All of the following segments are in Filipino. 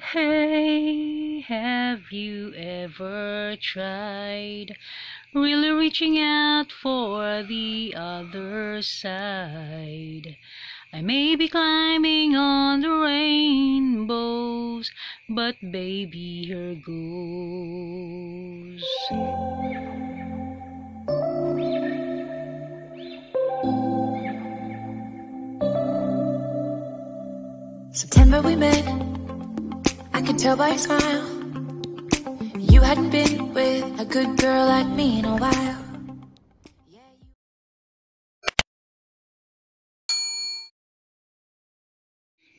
Hey, have you ever tried really reaching out for the other side? I may be climbing on the rainbows, but baby, here goes. September we met, I could tell by your smile. You hadn't been with a good girl like me in a while.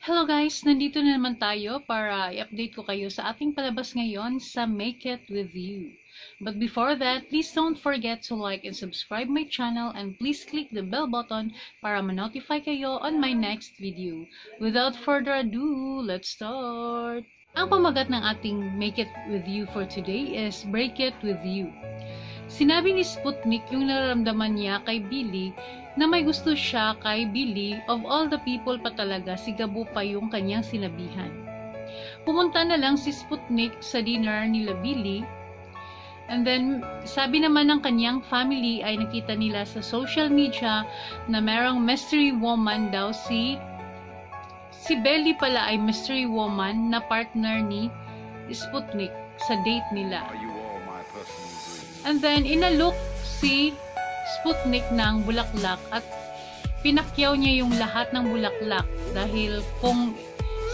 Hello guys! Nandito na naman tayo para i-update ko kayo sa ating palabas ngayon sa Make It With You. But before that, please don't forget to like and subscribe my channel and please click the bell button para ma-notify kayo on my next video. Without further ado, let's start! Ang pamagat ng ating Make It With You for today is Break It With You. Sinabi ni Sputnik yung nararamdaman niya kay Billy na may gusto siya kay Billy. Of all the people pa talaga, si Gabo pa yung kanyang sinabihan. Pumunta na lang si Sputnik sa dinner nila Billy. And then, sabi naman ng kanyang family ay nakita nila sa social media na merong mystery woman daw si Billy pala ay mystery woman na partner ni Sputnik sa date nila. And then, inalok si Sputnik ng bulaklak at pinakyaw niya yung lahat ng bulaklak dahil kung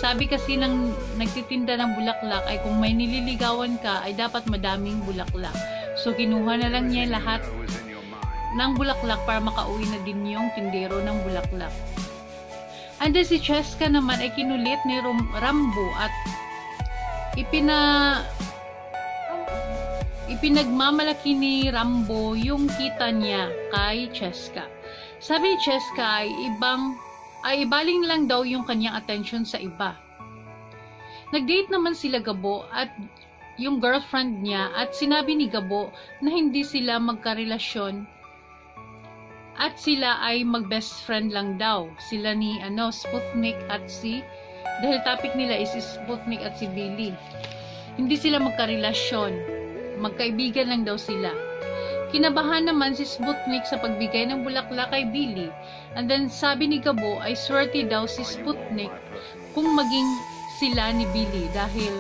sabi kasi ng nagtitinda ng bulaklak ay kung may nililigawan ka ay dapat madaming bulaklak. So, kinuha na lang niya lahat ng bulaklak para makauwi na din yung tindero ng bulaklak. And then, si Cheska naman ay kinulit ni Rambo at ipinagmamalaki ni Rambo yung kita niya kay Cheska. Sabi ni Cheska ay ibaling lang daw yung kanyang attention sa iba. Nag-date naman sila Gabo at yung girlfriend niya at sinabi ni Gabo na hindi sila magkarelasyon at sila ay mag-best friend lang daw. Sila ni Sputnik at dahil topic nila is Sputnik at si Billy. Hindi sila magkarelasyon. Magkaibigan lang daw sila. Kinabahan naman si Sputnik sa pagbigay ng bulaklak kay Billy. And then sabi ni Gabo ay swerte daw si Sputnik kung maging sila ni Billy dahil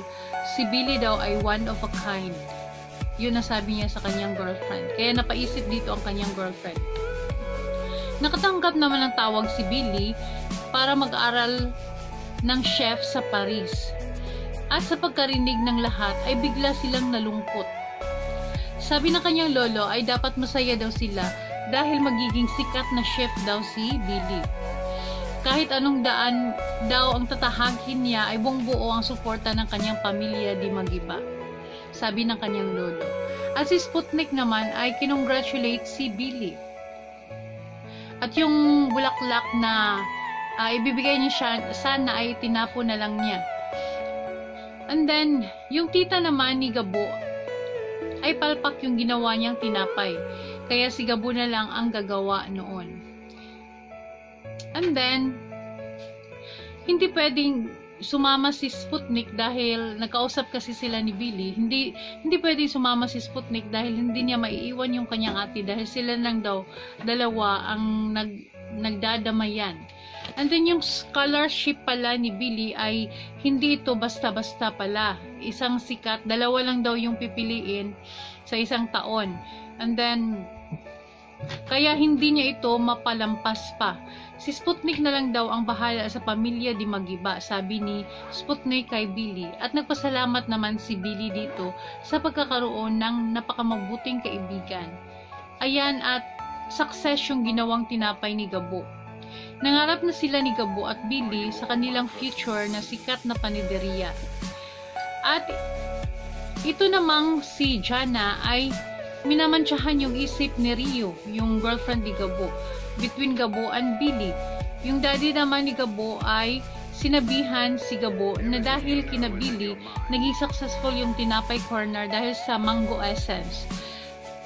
si Billy daw ay one of a kind. Yun ang sabi niya sa kanyang girlfriend. Kaya napaisip dito ang kanyang girlfriend. Nakatanggap naman ng tawag si Billy para mag-aral ng chef sa Paris. At sa pagkarinig ng lahat ay bigla silang nalungkot. Sabi ng kanyang lolo ay dapat masaya daw sila dahil magiging sikat na chef daw si Billy. Kahit anong daan daw ang tatahagin niya ay buong-buo ang suporta ng kanyang pamilya di mag-iba. Sabi ng kanyang lolo. At si Sputnik naman ay kinongratulate si Billy. At yung bulaklak na ibibigay niya siya, sana ay tinapo na lang niya. And then, yung tita naman ni Gabo ay palpak yung ginawa niyang tinapay. Kaya si Gabo na lang ang gagawa noon. And then, hindi pwedeng sumama si Sputnik dahil nagkausap kasi sila ni Billy. Hindi pwedeng sumama si Sputnik dahil hindi niya maiiwan yung kanyang ate dahil sila lang daw dalawa ang nagdadamayan. And then yung scholarship pala ni Billy ay hindi ito basta-basta pala. Isang sikat, dalawa lang daw yung pipiliin sa isang taon. And then, kaya hindi niya ito mapalampas pa. Si Sputnik na lang daw ang bahala sa pamilya di mag-iba, sabi ni Sputnik kay Billy. At nagpasalamat naman si Billy dito sa pagkakaroon ng napakamabuting kaibigan. Ayan at success yung ginawang tinapay ni Gabo. Nangarap na sila ni Gabo at Billy sa kanilang future na sikat na panideriya. At ito namang si Diana ay minamantsahan yung isip ni Riyo, yung girlfriend ni Gabo, between Gabo and Billy. Yung daddy naman ni Gabo ay sinabihan si Gabo na dahil kina Billy, naging successful yung Tinapay Corner dahil sa mango essence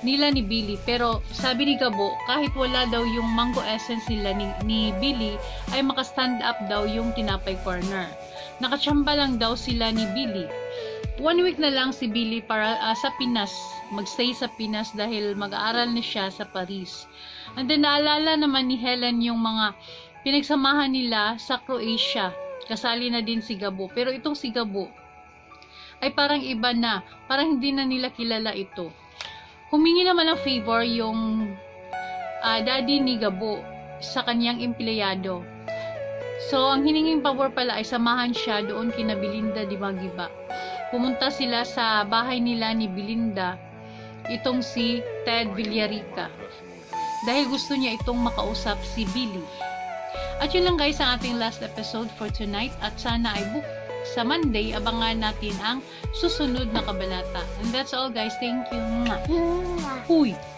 nila ni Billy. Pero sabi ni Gabo, kahit wala daw yung mango essence nila ni Billy, ay makastand up daw yung Tinapay Corner. Nakachamba lang daw sila ni Billy. 1 week na lang si Billy para sa Pinas, magstay sa Pinas dahil mag-aaral na siya sa Paris. And then naalala naman ni Helen yung mga pinagsamahan nila sa Croatia. Kasali na din si Gabo. Pero itong si Gabo ay parang iba na. Parang hindi na nila kilala ito. Humingi naman ng favor yung daddy ni Gabo sa kanyang empleyado. So, ang hiningin favor pala ay samahan siya doon kina Belinda di Magiba. Pumunta sila sa bahay nila ni Belinda, itong si Ted Villarica. Dahil gusto niya itong makausap si Billy. At yun lang guys ang ating last episode for tonight. At sana ay book sa Monday, abangan natin ang susunod na kabanata. And that's all guys. Thank you. Uy!